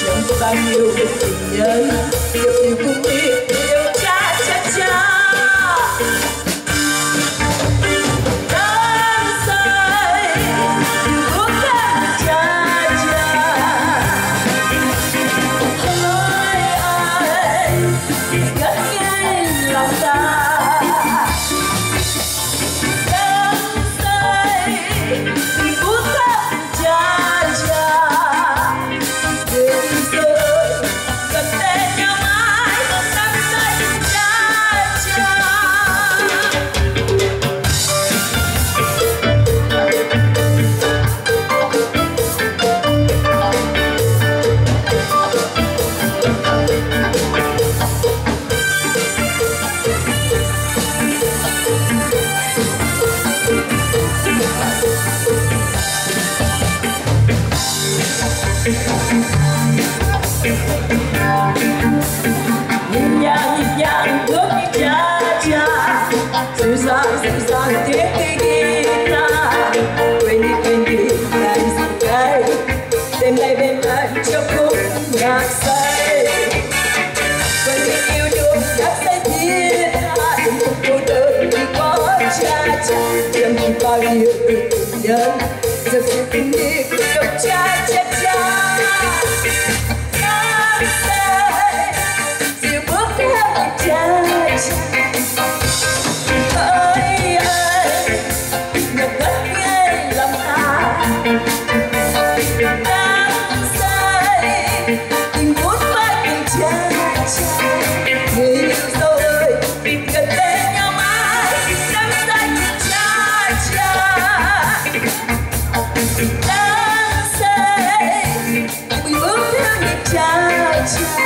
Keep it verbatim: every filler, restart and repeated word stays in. chẳng có bao nhiêu cái tình nhân được yêu cũng biết yêu cha cha cha đắm say yêu của cha cha hỡi ai ngất ngây lòng ta đắm say yêu của cha cha nhìn nhàng nhìn nhàng bước đi cha cha dịu dàng dịu dàng tiếng cây guitar quên đi quên đi anh dịu cay đêm nay bên anh cho khúc nhạc say quên đi yêu đương nhắc say thiên hạ từng phút cô đơn vì có cha cha chẳng còn bao nhiêu tình nhân giờ sẽ tìm đi yêu cha cha cha Hãy subscribe cho kênh Ghiền Mì Gõ để không bỏ lỡ những video hấp dẫn.